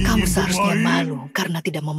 Kamu seharusnya malu karena tidak mem...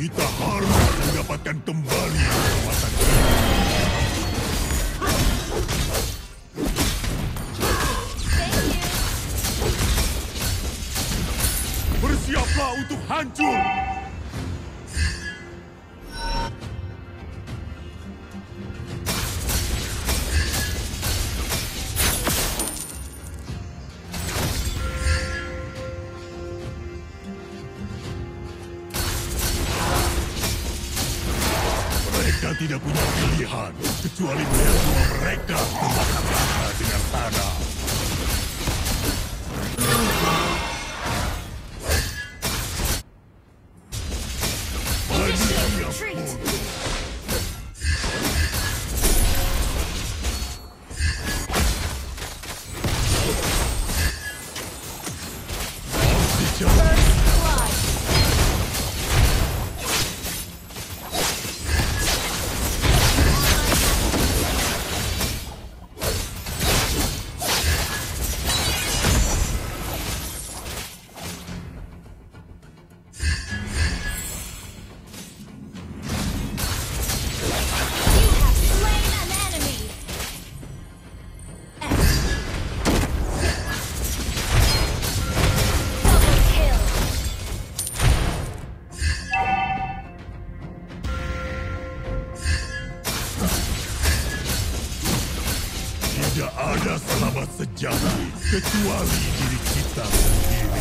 Kita harus mendapatkan kembali kekuatan kita. Bersiaplah untuk hancur. Mereka tidak punya pilihan kecuali melihat semua mereka berbakar dengan tanah. Tidak ada sahabat sejati kecuali diri kita sendiri.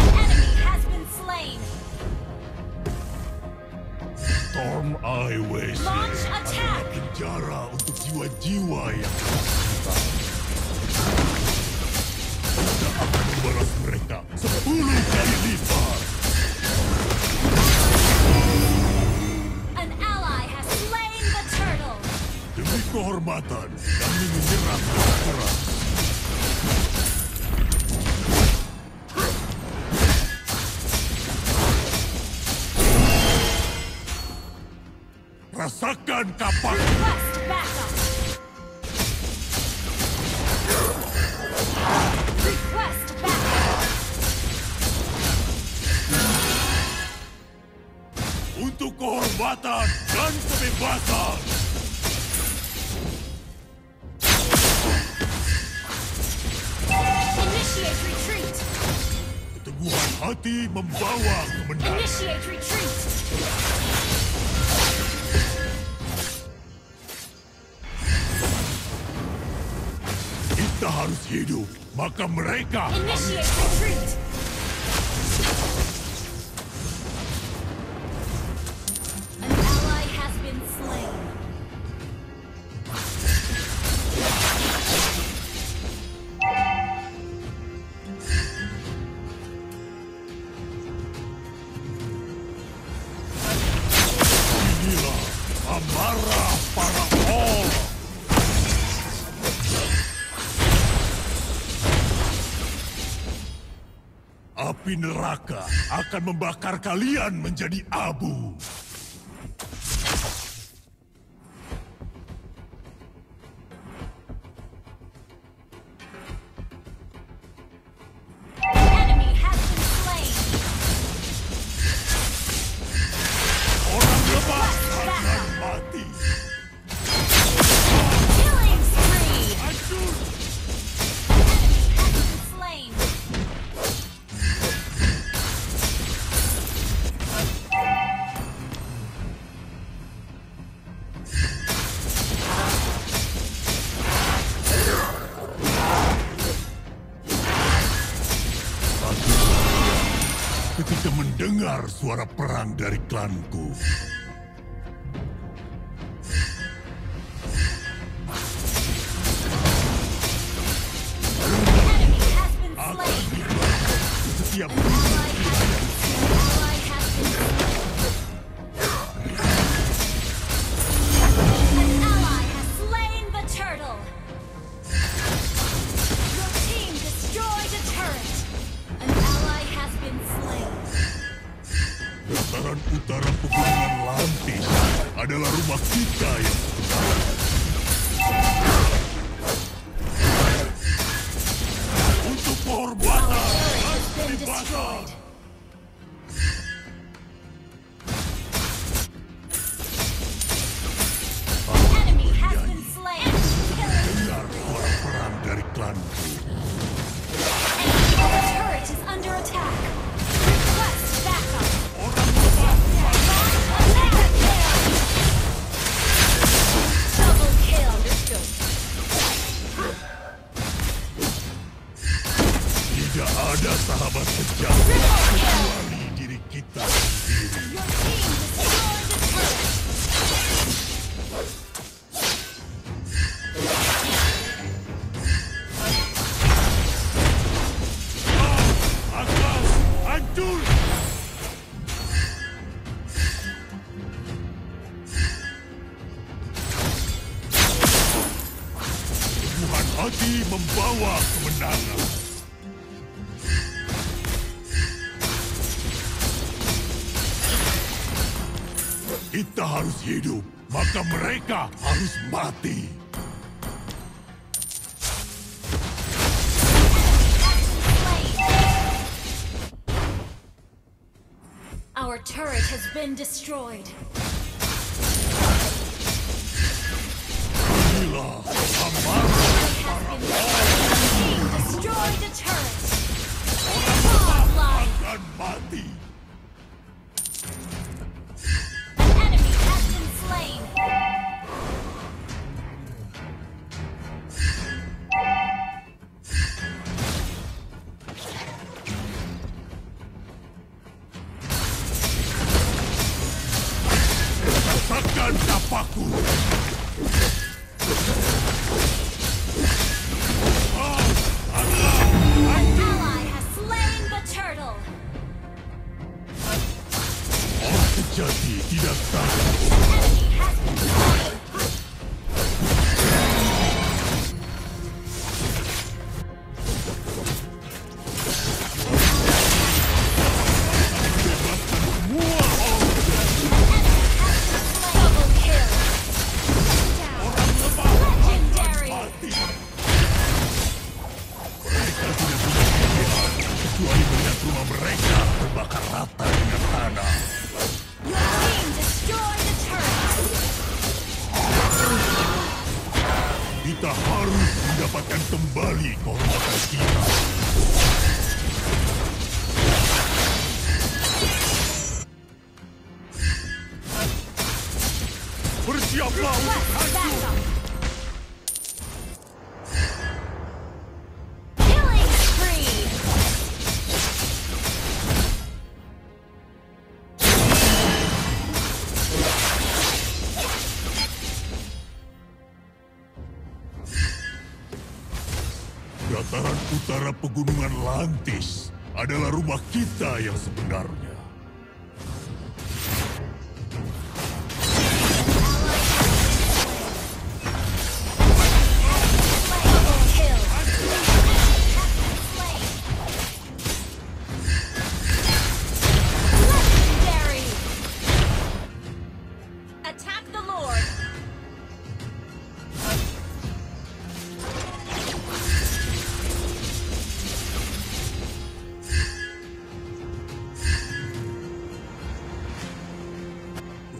An enemy has been slain. Storm I wish. Launch attack. Penjara untuk jiwa-jiwa yang tersisa. Kita akan membalas mereka 10 kali lipat. Kehormatan kami menyerang dengan keras. Rasakan kapak. Untuk kehormatan dan kebebasan. Keteguhan hati membawa kemenangan. Initiate retreat. Kita harus hidup, maka mereka. Initiate retreat. An ally has been slain. Amarah para all. Api neraka akan membakar kalian menjadi abu. mendengar suara perang dari klanku. Utara pegunungan Lampis adalah rumah kita yang untuk penghormatan di pasar. Dengar suara perang dari klanku. Our turret is under attack. Request backup. Tidak ada sahabat sejati kecuali diri kita sendiri. Hati membawa kemenangan. Kita harus hidup, maka mereka harus mati. Our turret has been destroyed. Inilah amarah. Destroy the turret. Akan mati. An enemy has been slain. Rasakan tapaku. Jadi tidak tahu. Kita harus mendapatkan kembali kehormatan kita. Bersiaplah untuk hancur. Killing spree. Dataran utara pegunungan Lantis adalah rumah kita yang sebenarnya.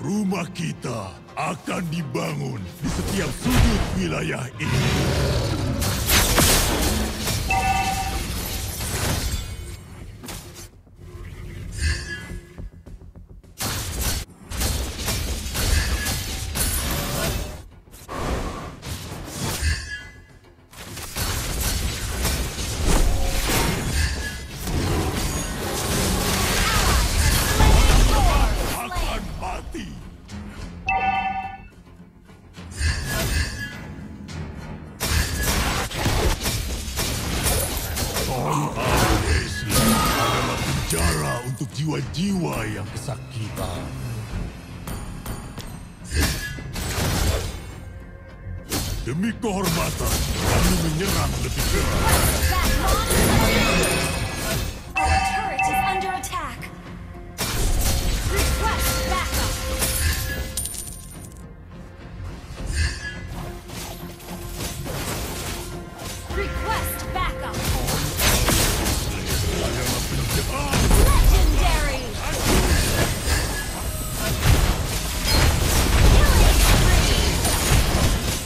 Rumah kita akan dibangun di setiap sudut wilayah ini. jiwa yang kesakitan. Demi kehormatan, kami menyerang lebih keras. Our turret is under attack. Request backup. Request backup. Legendary. Killing spree.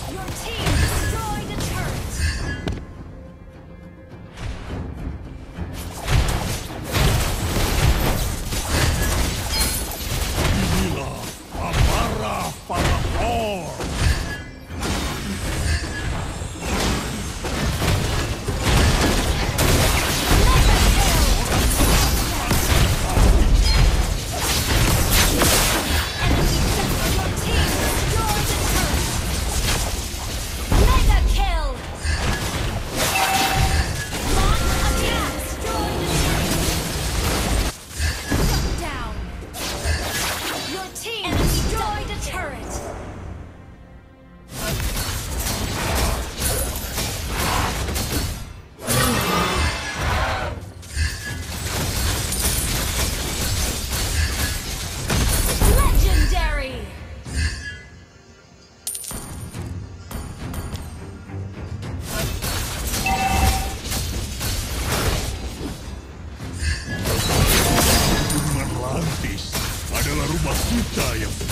Your team destroyed a turret. Inilah amarah para orc. Adalah rumah kita yang